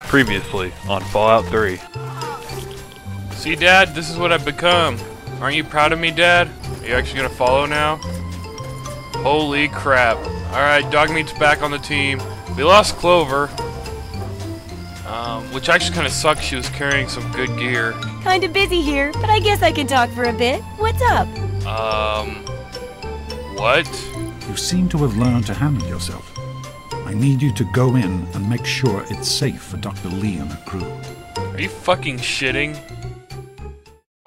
Previously on Fallout 3. See, Dad, this is what I've become. Aren't you proud of me, Dad? Are you actually gonna follow now? Holy crap. Alright, Dogmeat's back on the team. We lost Clover. Which actually kinda sucks. She was carrying some good gear. Kinda busy here, but I guess I can talk for a bit. What's up? What? You seem to have learned to handle yourself. I need you to go in and make sure it's safe for Dr. Lee and her crew. Are you fucking shitting?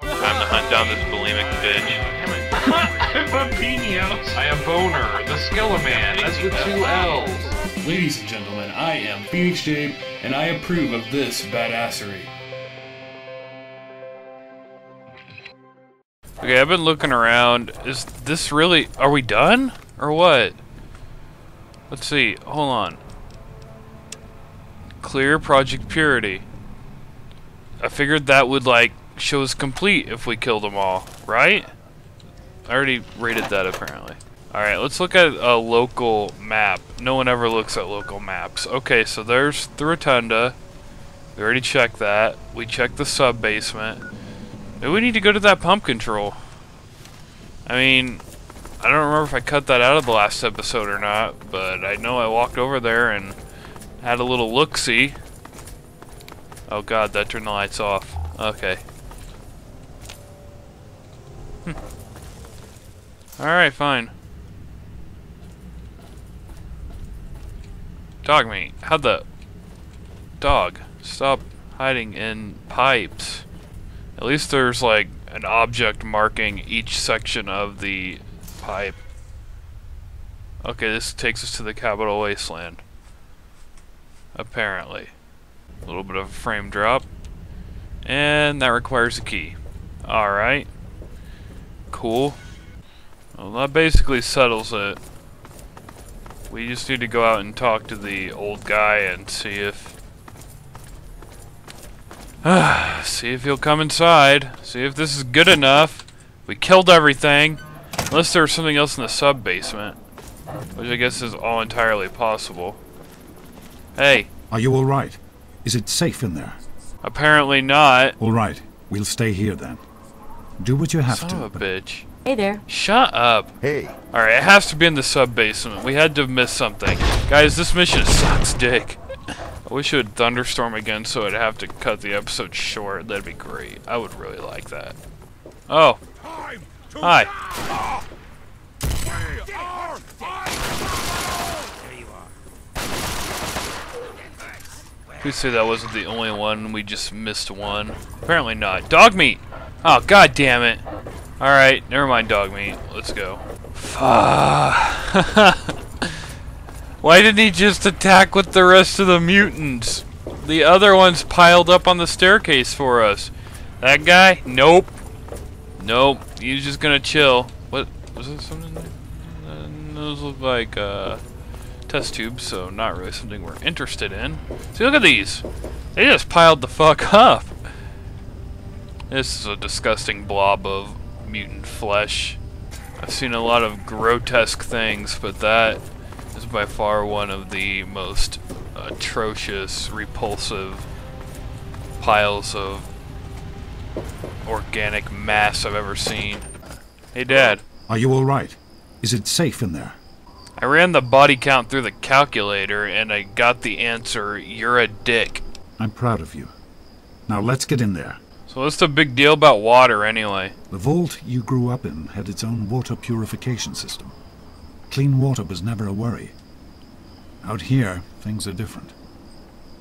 Time to hunt down this bulimic bitch. Pepinos. I am Boner, the Skeleman. That's with two L's. Ladies and gentlemen, I am Phoenix Jade, and I approve of this badassery. Okay, I've been looking around. Is this really... Are we done? Or what? Let's see, hold on. Clear Project Purity. I figured that would, like, show us complete if we killed them all, right? I already rated that, apparently. Alright, let's look at a local map. No one ever looks at local maps. Okay, so there's the Rotunda. We already checked that. We checked the sub-basement. Maybe we need to go to that pump control. I mean... I don't remember if I cut that out of the last episode or not, but I know I walked over there and had a little look-see. Oh god, that turned the lights off. Okay. Hm. Alright, fine. Dogmeat, how'd the... Dog, stop hiding in pipes. At least there's, like, an object marking each section of the... pipe. Okay, this takes us to the Capital Wasteland. Apparently. A little bit of a frame drop. And that requires a key. Alright. Cool. Well, that basically settles it. We just need to go out and talk to the old guy and see if... see if he'll come inside. See if this is good enough. We killed everything. Unless there's something else in the sub-basement, which I guess is all entirely possible. Hey! Are you alright? Is it safe in there? Apparently not. Alright, we'll stay here then. Do what you have to. Son of a bitch. Hey there. Shut up. Hey. Alright, it has to be in the sub-basement. We had to miss something. Guys, this mission sucks dick. I wish it would thunderstorm again so I'd have to cut the episode short. That'd be great. I would really like that. Oh. Hi. Please say that wasn't the only one. We just missed one. Apparently not. Dogmeat! Oh, god damn it. Alright, never mind Dogmeat. Let's go. Why didn't he just attack with the rest of the mutants? The other ones piled up on the staircase for us. That guy? Nope. Nope, he's just gonna chill. What? Was there something there? Those look like test tubes, so not really something we're interested in. See, look at these! They just piled the fuck up! This is a disgusting blob of mutant flesh. I've seen a lot of grotesque things, but that is by far one of the most atrocious, repulsive piles of organic mass I've ever seen. Hey, Dad. Are you alright? Is it safe in there? I ran the body count through the calculator and I got the answer, you're a dick. I'm proud of you. Now let's get in there. So what's the big deal about water anyway? The vault you grew up in had its own water purification system. Clean water was never a worry. Out here, things are different.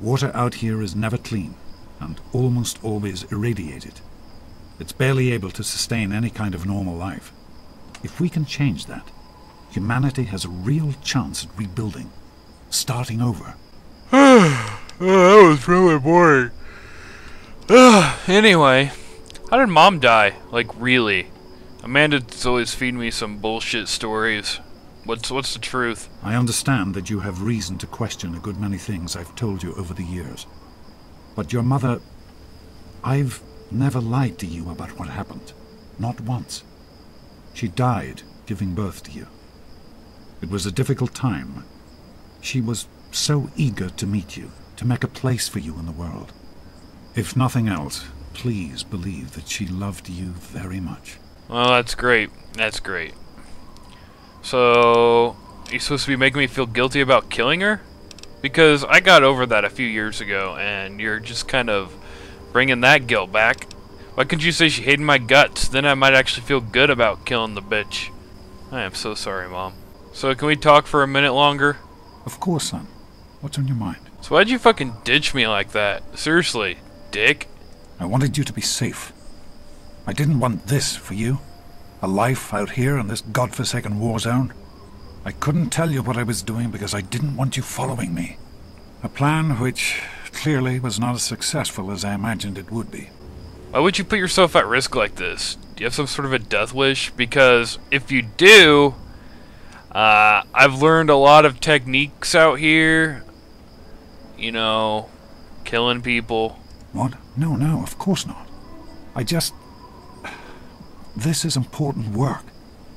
Water out here is never clean and almost always irradiated. It's barely able to sustain any kind of normal life. If we can change that, humanity has a real chance at rebuilding, starting over. Oh, that was really boring. Anyway, how did Mom die? Like, really? Amanda's always feeding me some bullshit stories. What's the truth? I understand that you have reason to question a good many things I've told you over the years. But your mother... I've... never lied to you about what happened. Not once. She died giving birth to you. It was a difficult time. She was so eager to meet you, to make a place for you in the world. If nothing else, please believe that she loved you very much. Well, that's great. That's great. So, you're supposed to be making me feel guilty about killing her? Because I got over that a few years ago, and you're just kind of bringing that guilt back. Why couldn't you say she hated my guts? Then I might actually feel good about killing the bitch. I am so sorry, Mom. So, can we talk for a minute longer? Of course, son. What's on your mind? So why'd you fucking ditch me like that? Seriously, dick. I wanted you to be safe. I didn't want this for you. A life out here in this godforsaken war zone. I couldn't tell you what I was doing because I didn't want you following me. A plan which clearly was not as successful as I imagined it would be. Why would you put yourself at risk like this? Do you have some sort of a death wish? Because if you do, I've learned a lot of techniques out here. You know, killing people. What? No, no, of course not. I just... This is important work.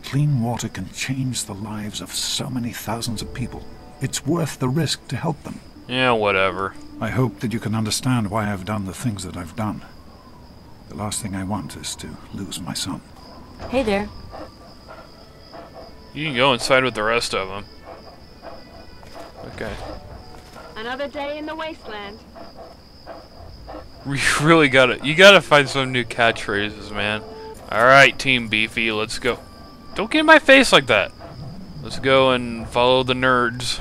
Clean water can change the lives of so many thousands of people. It's worth the risk to help them. Yeah, whatever. I hope that you can understand why I've done the things that I've done. The last thing I want is to lose my son. Hey there. You can go inside with the rest of them. Okay. Another day in the wasteland. We really you gotta find some new catchphrases, man. Alright, Team Beefy, let's go. Don't get in my face like that. Let's go and follow the nerds.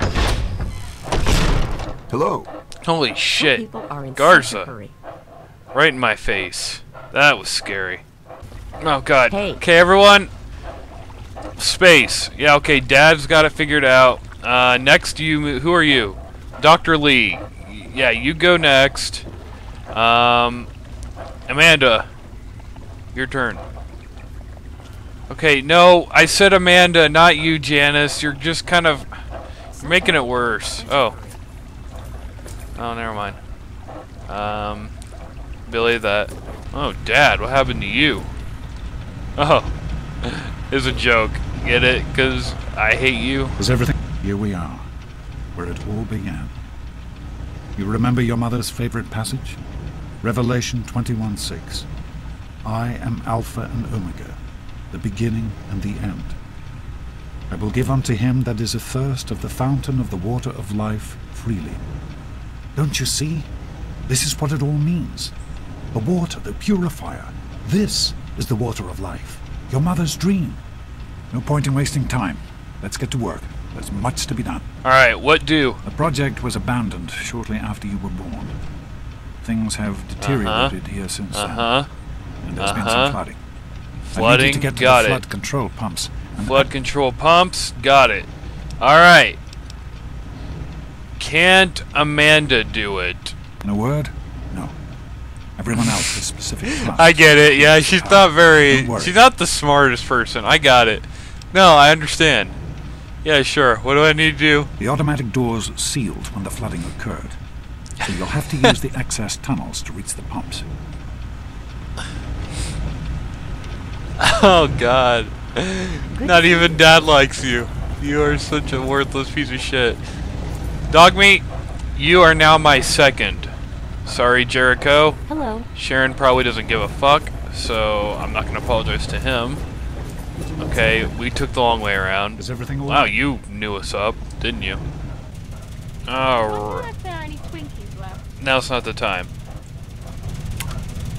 Hello. Holy shit. Garza. Right in my face. That was scary. Oh god. Hey. Okay, everyone. Space. Yeah, okay, Dad's got it figured out. Next you, who are you? Dr. Lee. Yeah, you go next. Amanda, your turn. Okay, no, I said Amanda, not you, Janice. You're just kind of making it worse. Oh. Oh, never mind. Billy, that. Oh, Dad, what happened to you? Oh. It's a joke. Get it? Because I hate you. Because everything. Here we are, where it all began. You remember your mother's favorite passage? Revelation 21:6. I am Alpha and Omega, the beginning and the end. I will give unto him that is athirst of the fountain of the water of life freely. Don't you see? This is what it all means. The water, the purifier. This is the water of life. Your mother's dream. No point in wasting time. Let's get to work. There's much to be done. Alright, what do? The project was abandoned shortly after you were born. Things have deteriorated here since then. And there's been some flooding. I need you to get to the flood control pumps. Flood control pumps? Got it. Alright. Can't Amanda do it? In a word, no. Everyone else is specific. I get it. Yeah, she's not very... She's not the smartest person. I got it. No, I understand. Yeah, sure. What do I need to do? The automatic doors sealed when the flooding occurred. So you'll have to use the access tunnels to reach the pumps. Oh, God. Not even Dad likes you. You are such a worthless piece of shit. Dogmeat, you are now my second. Sorry, Jericho. Hello. Sharon probably doesn't give a fuck, so I'm not going to apologize to him. Okay, we took the long way around. Is everything all right? Wow, you knew us up, didn't you? Alright. Now's not the time.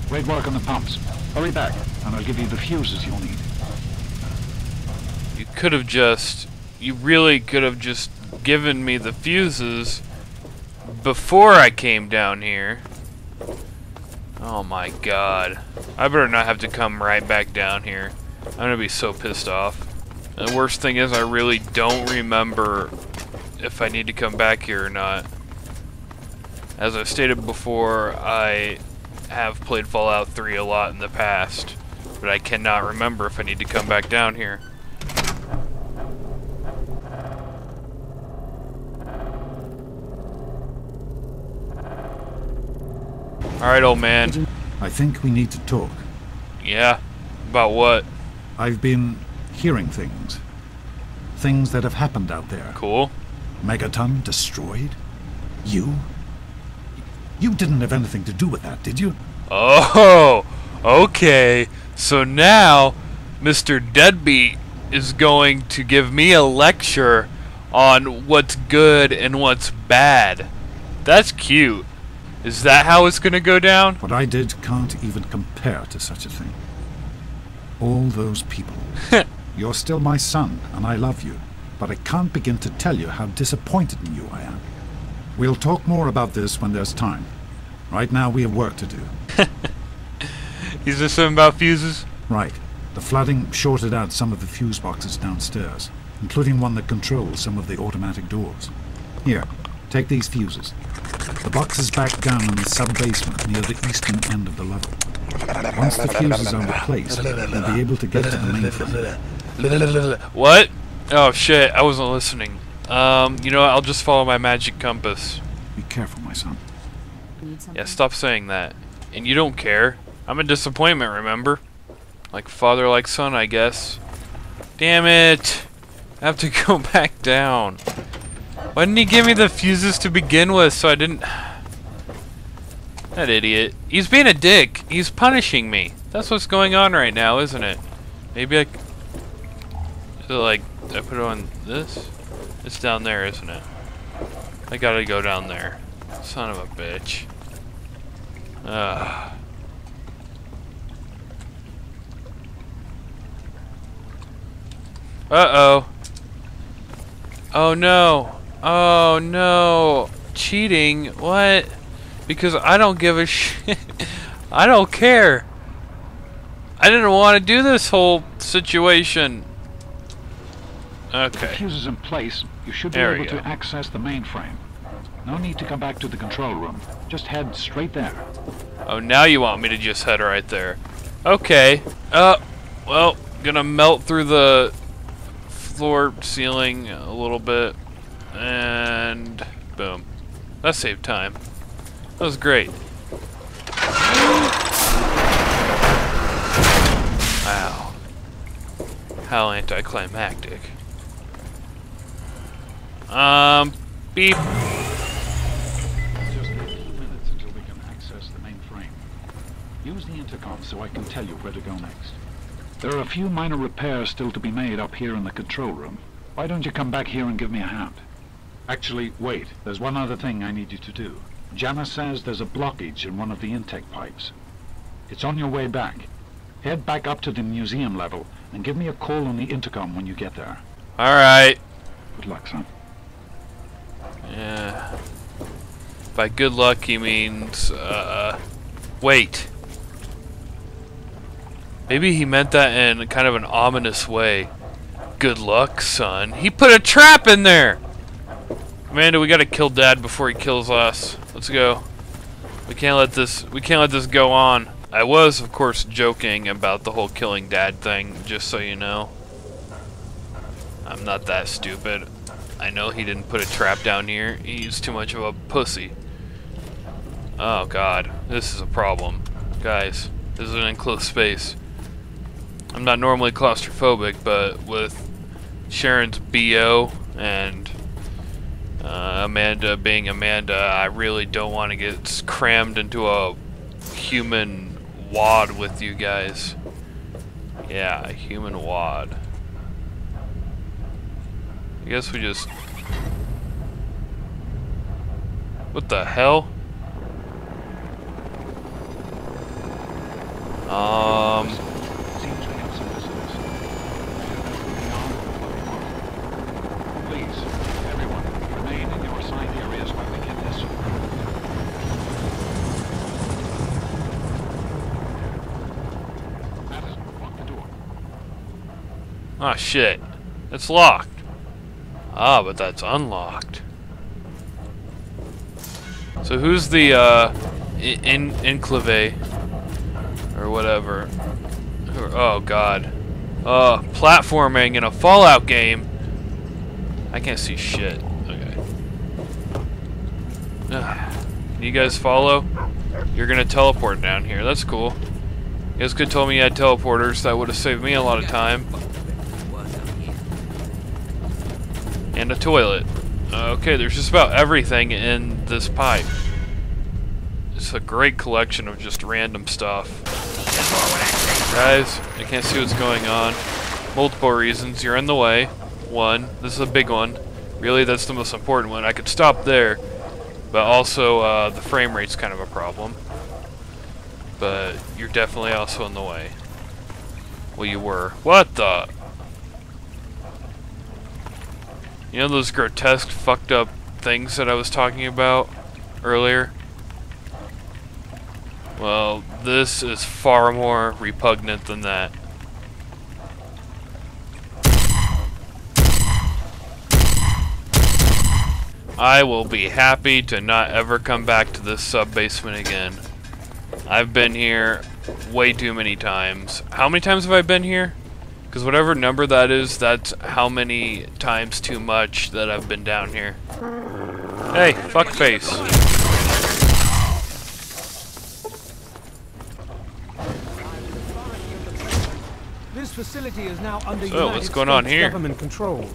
Great work on the pumps. Hurry back, and I'll give you the fuses you'll need. You could have just... You really could have just given me the fuses before I came down here. Oh my god. I better not have to come right back down here. I'm gonna be so pissed off. And the worst thing is I really don't remember if I need to come back here or not. As I've stated before, I have played Fallout 3 a lot in the past, but I cannot remember if I need to come back down here. Alright, old man. I think we need to talk. Yeah? About what? I've been hearing things. Things that have happened out there. Cool. Megaton destroyed? You? You didn't have anything to do with that, did you? Oh, okay. So now, Mr. Deadbeat is going to give me a lecture on what's good and what's bad. That's cute. Is that how it's going to go down? What I did can't even compare to such a thing. All those people. You're still my son, and I love you. But I can't begin to tell you how disappointed in you I am. We'll talk more about this when there's time. Right now, we have work to do. Is there something about fuses? Right. The flooding shorted out some of the fuse boxes downstairs, including one that controls some of the automatic doors. Here, take these fuses. The box is back down in the sub-basement near the eastern end of the level. Once the fuses are replaced, you'll be able to get to the mainframe. What? Oh shit, I wasn't listening. You know what, I'll just follow my magic compass. Be careful, my son. Yeah, stop saying that. And you don't care. I'm a disappointment, remember? Like father, like son, I guess. Damn it! I have to go back down. Why didn't he give me the fuses to begin with so I didn't... That idiot. He's being a dick. He's punishing me. That's what's going on right now, isn't it? Maybe I... So, like, I put on this? It's down there, isn't it? I gotta go down there. Son of a bitch. Ugh. Uh-oh. Oh, no. Oh, no. Cheating? What? Because I don't give a shit. I don't care. I didn't want to do this whole situation. Okay. The fuse is in place. You should be able to access the mainframe. No need to come back to the control room. Just head straight there. Oh, now you want me to just head right there. Okay. Well, gonna melt through the floor ceiling a little bit. And boom. That saved time. That was great. Wow. How anticlimactic. Beep. Just a few minutes until we can access the mainframe. Use the intercom so I can tell you where to go next. There are a few minor repairs still to be made up here in the control room. Why don't you come back here and give me a hand? Actually, wait. There's one other thing I need you to do. Jana says there's a blockage in one of the intake pipes. It's on your way back. Head back up to the museum level and give me a call on the intercom when you get there. Alright. Good luck, son. Yeah. By good luck, he means, wait. Maybe he meant that in kind of an ominous way. Good luck, son. He put a trap in there! Amanda, we gotta kill Dad before he kills us. Let's go. We can't let this go on. I was, of course, joking about the whole killing Dad thing, just so you know. I'm not that stupid. I know he didn't put a trap down here. He's too much of a pussy. Oh god, this is a problem. Guys, this is an enclosed space. I'm not normally claustrophobic, but with Charon's BO and Amanda being Amanda, I really don't want to get crammed into a human wad with you guys. Yeah, a human wad. I guess we just... What the hell? Please, everyone, remain in your assigned areas when we get this. Madison, lock the door. Ah, shit. It's locked. Ah, but that's unlocked. So who's the, Enclave? Or whatever. Oh, god. Platforming in a Fallout game? I can't see shit. Okay. You guys follow? You're gonna teleport down here. That's cool. You guys could have told me you had teleporters. That would have saved me a lot of time. And a toilet. Okay, there's just about everything in this pipe. It's a great collection of just random stuff. Guys, I can't see what's going on. Multiple reasons. You're in the way. One, this is a big one. Really, that's the most important one. I could stop there, but also the frame rate's kind of a problem. But you're definitely also in the way. Well, you were. What the? You know those grotesque, fucked up things that I was talking about earlier? Well, this is far more repugnant than that. I will be happy to not ever come back to this sub-basement again. I've been here way too many times. How many times have I been here? Because whatever number that is, that's how many times too much that I've been down here. Hey, fuckface. This facility is now under United States government control.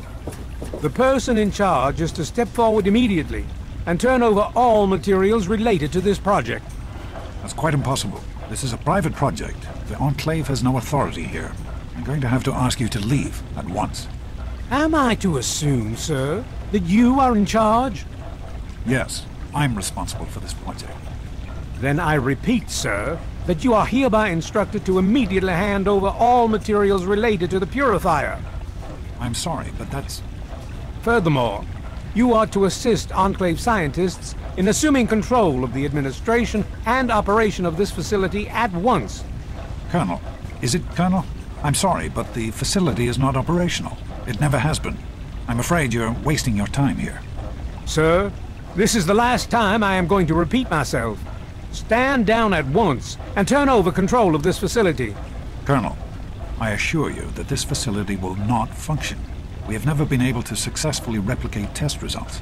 The person in charge is to step forward immediately and turn over all materials related to this project. That's quite impossible. This is a private project. The Enclave has no authority here. I'm going to have to ask you to leave at once. Am I to assume, sir, that you are in charge? Yes, I'm responsible for this project. Then I repeat, sir, that you are hereby instructed to immediately hand over all materials related to the purifier. I'm sorry, but that's... Furthermore, you are to assist Enclave scientists in assuming control of the administration and operation of this facility at once. Colonel, is it Colonel? I'm sorry, but the facility is not operational. It never has been. I'm afraid you're wasting your time here. Sir, this is the last time I am going to repeat myself. Stand down at once and turn over control of this facility. Colonel, I assure you that this facility will not function. We have never been able to successfully replicate test results.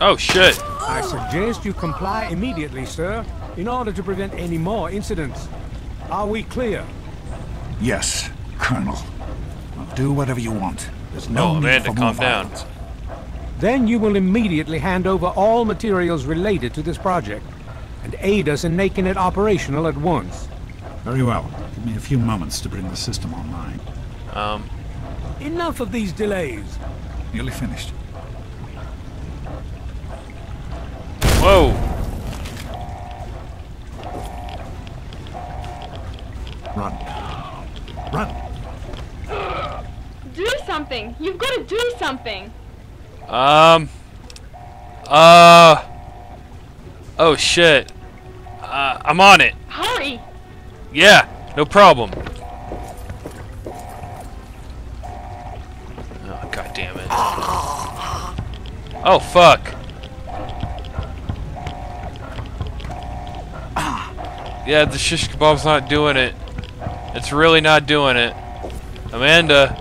Oh, shit. I suggest you comply immediately, sir, in order to prevent any more incidents. Are we clear? Yes, Colonel. I'll do whatever you want. There's no need for more violence. Then you will immediately hand over all materials related to this project and aid us in making it operational at once. Very well. Give me a few moments to bring the system online. Enough of these delays. Nearly finished. Whoa. Run. Run. Do something. You've got to do something. Oh shit. I'm on it. Hurry. Yeah, no problem. Oh, god damn it. Oh fuck. Yeah, the shish kebab's not doing it. It's really not doing it. Amanda.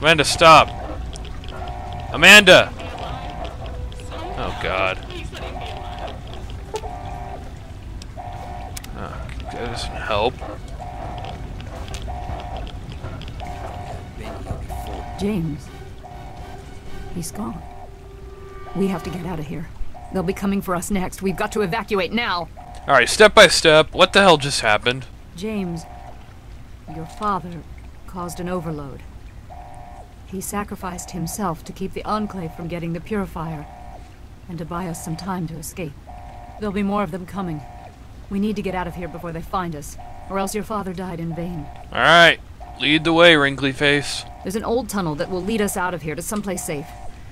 Amanda, stop. Amanda! Oh, God. Oh, that doesn't help. James. He's gone. We have to get out of here. They'll be coming for us next. We've got to evacuate now. Alright, step by step. What the hell just happened? James, your father caused an overload. He sacrificed himself to keep the Enclave from getting the purifier and to buy us some time to escape. There'll be more of them coming. We need to get out of here before they find us, or else your father died in vain. All right. Lead the way, Wrinkly Face. There's an old tunnel that will lead us out of here to someplace safe.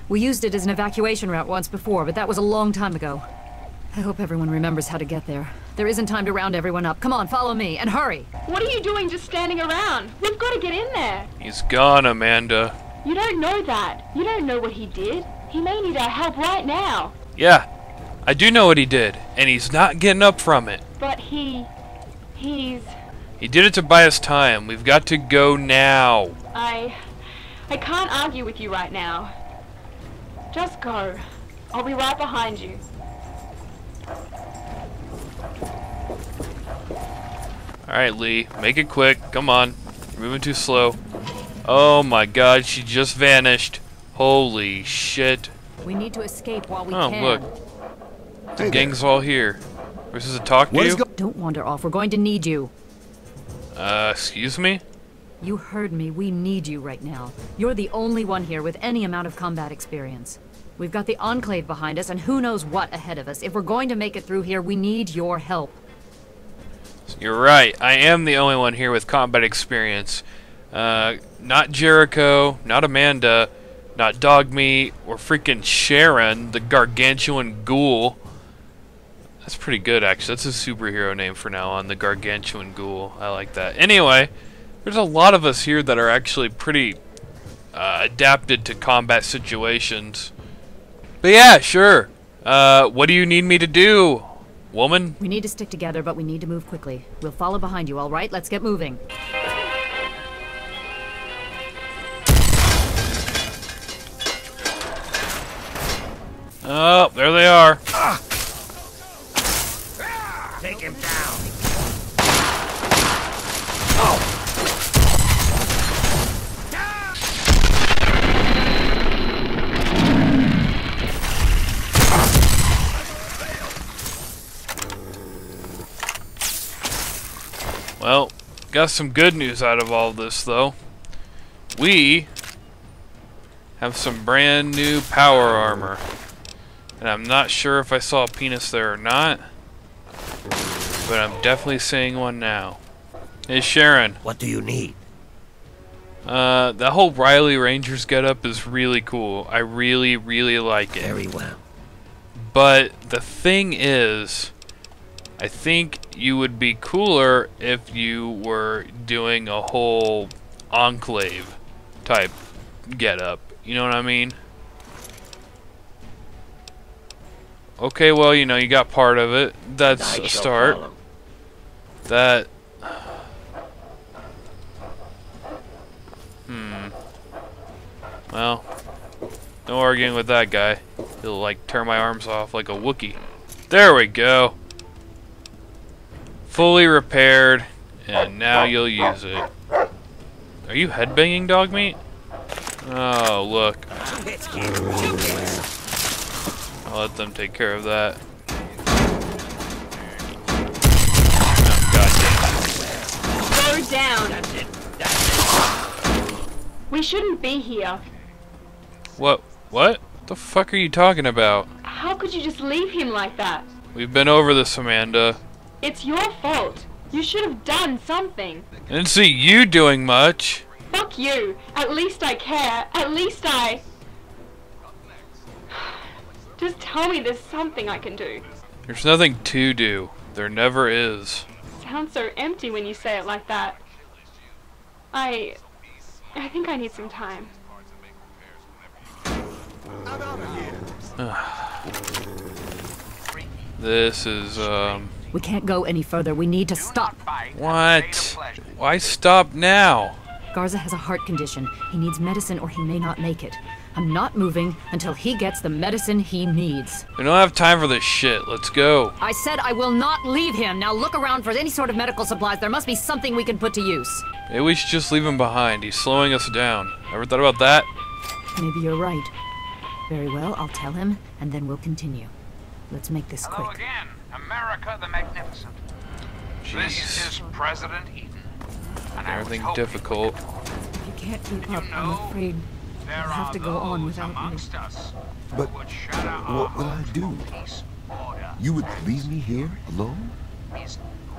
We used it as an evacuation route once before, but that was a long time ago. I hope everyone remembers how to get there. There isn't time to round everyone up. Come on, follow me, and hurry. What are you doing just standing around? We've got to get in there. He's gone, Amanda. You don't know that. You don't know what he did. He may need our help right now. Yeah, I do know what he did, and he's not getting up from it. But he did it to buy us time. We've got to go now. I can't argue with you right now. Just go. I'll be right behind you. Alright, Lee, make it quick. Come on. You're moving too slow. Oh my god, she just vanished. Holy shit. We need to escape while we can. Oh, look. The gang's all here. We're supposed to talk to you? Don't wander off. We're going to need you. Excuse me? You heard me. We need you right now. You're the only one here with any amount of combat experience. We've got the Enclave behind us and who knows what ahead of us. If we're going to make it through here, we need your help. You're right. I am the only one here with combat experience. Not Jericho, not Amanda, not Dogmeat, or freaking Charon, the gargantuan ghoul. That's pretty good, actually. That's a superhero name for now on, the gargantuan ghoul. I like that. Anyway, there's a lot of us here that are actually pretty adapted to combat situations. But yeah, sure. What do you need me to do, woman? We need to stick together, but we need to move quickly. We'll follow behind you, all right? Let's get moving. Oh, there they are. Take him down. Well, got some good news out of all this, though. We have some brand new power armor. And I'm not sure if I saw a penis there or not, but I'm definitely seeing one now. Hey, Sharon. What do you need? That whole Riley Rangers getup is really cool. I really, really like it. Very well. But the thing is, I think you would be cooler if you were doing a whole Enclave type getup. You know what I mean? Okay, well, you know, you got part of it. That's a start. That... Well, no arguing with that guy. He'll, like, turn my arms off like a Wookiee. There we go. Fully repaired, and now you'll use it. Are you headbanging, Dogmeat? Oh, look. I'll let them take care of that. Oh, God damn it. Go down. That's it. We shouldn't be here. What? What the fuck are you talking about? How could you just leave him like that? We've been over this, Amanda. It's your fault. You should have done something. I didn't see you doing much. Fuck you. At least I care. At least I... Just tell me there's something I can do. There's nothing to do. There never is. Sounds so empty when you say it like that. I think I need some time. I'm out of here. This is, We can't go any further. We need to stop. What? Why stop now? Garza has a heart condition. He needs medicine or he may not make it. I'm not moving until he gets the medicine he needs. We don't have time for this shit. Let's go. I said I will not leave him. Now look around for any sort of medical supplies. There must be something we can put to use. Maybe we should just leave him behind. He's slowing us down. Ever thought about that? Maybe you're right. Very well, I'll tell him, and then we'll continue. Let's make this quick. Hello again, America the Magnificent. Jeez. This is President Eden. And everything difficult. If you can't keep up, I'm afraid. There I have to go on without me. But what will I do? You would leave me here alone?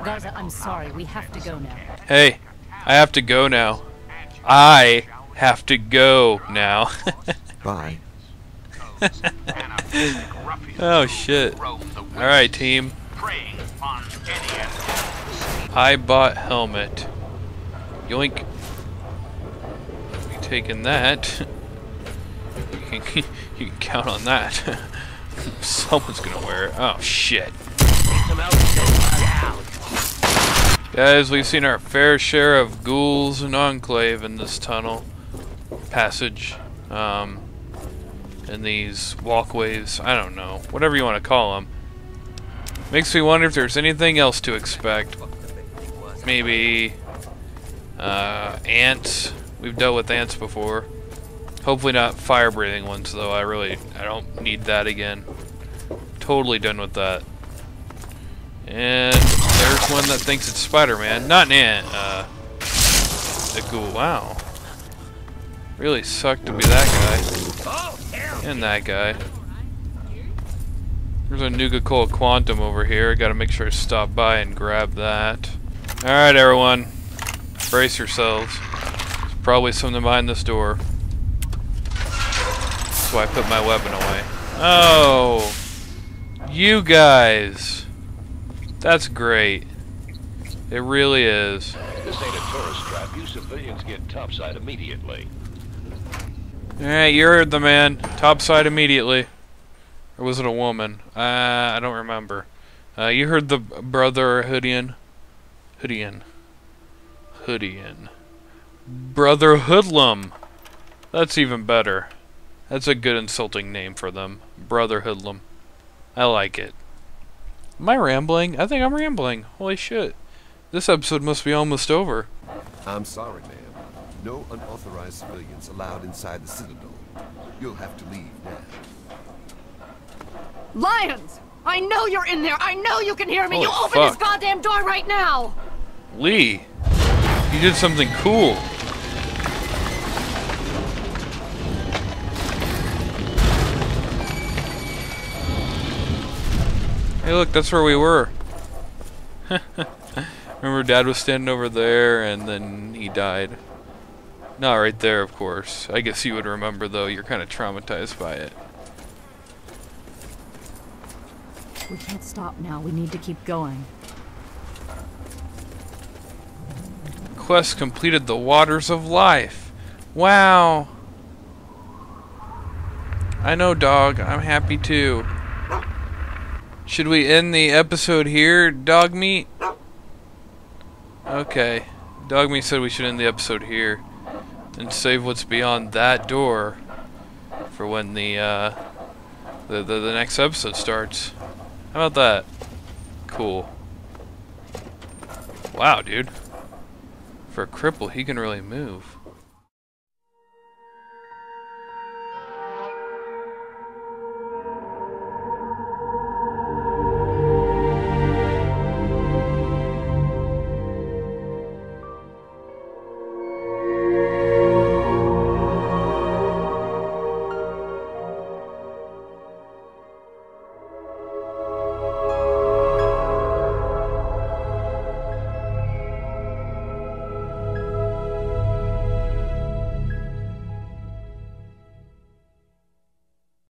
Garza, I'm sorry. We have to go now. Hey, I have to go now. I have to go now. Bye. Oh, shit. Alright, team. I bought helmet. Yoink. Taking that, you can count on that. Someone's gonna wear it. Oh shit! Guys, we've seen our fair share of ghouls and Enclave in this tunnel passage, and these walkways. I don't know, whatever you want to call them. Makes me wonder if there's anything else to expect. Maybe ants. We've dealt with ants before. Hopefully not fire-breathing ones, though. I don't need that again. totally done with that. And there's one that thinks it's Spider-Man. Not an ant, a ghoul. Wow. Really sucked to be that guy. And that guy. There's a Nuka-Cola Quantum over here. I gotta make sure I stop by and grab that. Alright, everyone. Brace yourselves. There's probably something behind this door. That's why I put my weapon away. Oh! You guys! That's great. It really is. This ain't a tourist trap. You civilians get topside immediately. Alright, you heard the man. Topside immediately. Or was it a woman? I don't remember. You heard the brother Hoodian. Brother Hoodlum. That's even better. That's a good insulting name for them. Brother Hoodlum. I like it. Am I rambling? I think I'm rambling. Holy shit. This episode must be almost over. I'm sorry, ma'am. No unauthorized civilians allowed inside the Citadel. You'll have to leave now. Lions! I know you're in there! I know you can hear me! Holy you open fuck. This goddamn door right now! Lee, you did something cool. Hey look, that's where we were. Remember Dad was standing over there and then he died. Not right there, of course. I guess you would remember though, you're kind of traumatized by it. We can't stop now. We need to keep going. Quest completed the Waters of Life. Wow. I know, dog. I'm happy too. Should we end the episode here, Dogmeat? Okay. Dogmeat said we should end the episode here and save what's beyond that door for when the next episode starts. How about that? Cool. Wow, dude. For a cripple, he can really move.